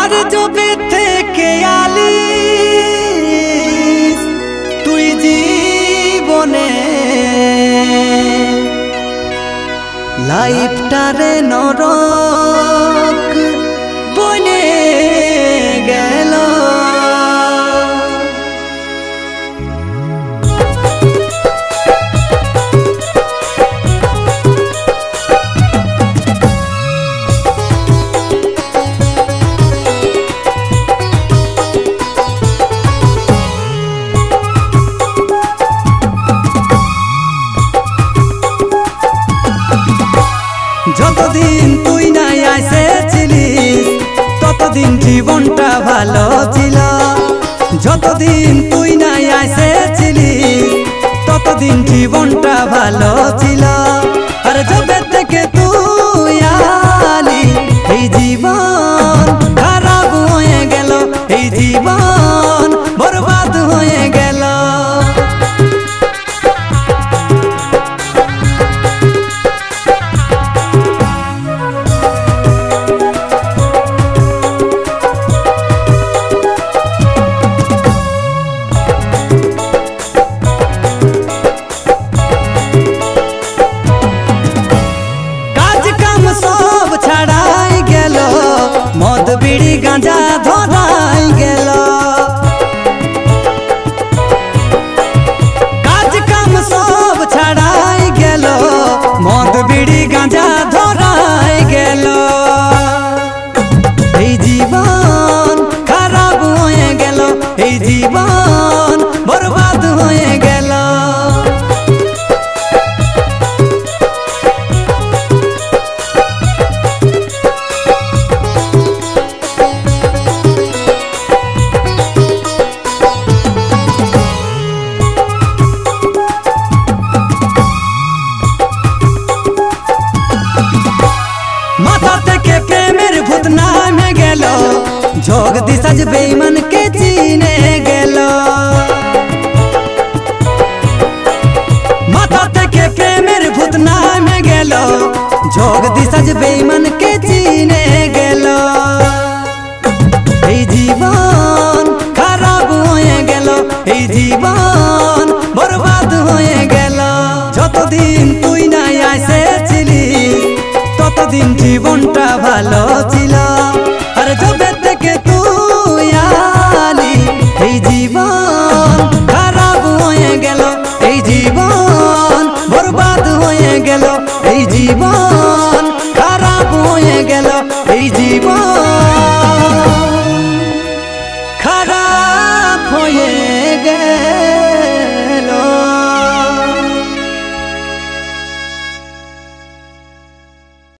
आरे जो बीते के आली तुई जीवने लाइफटारे नरक बने गेल दिन जीवन भलो जत दिन तु ना आसे तत दिन जीवन भलो अरे जब देखे तू आली जीवन खराब होए गेल जीवन बर्बाद होए गेल बीड़ी गांजा धराई गेल काज काम सब छड़ाई गेल मद बीड़ी गांजा धराई गेल जीवन खराब होए गेल जीवन बर्बाद होए गेल जोग दिशा बेईमान के चीने गेलो माथा के प्रेमेर भूतना में गेलो जोग दिशा बेईमान के चीने गेलो जीवन खराब होए गेलो जीवन बर्बाद होए गेलो जत दिन तु ना आसे तत दिन जीवन भलो छिलो अरे जब के तू आली जीवन खराब होए गेल जीवन बर्बाद होए गेल जीवन खराब होए गेल जीवन खराब होए गेल।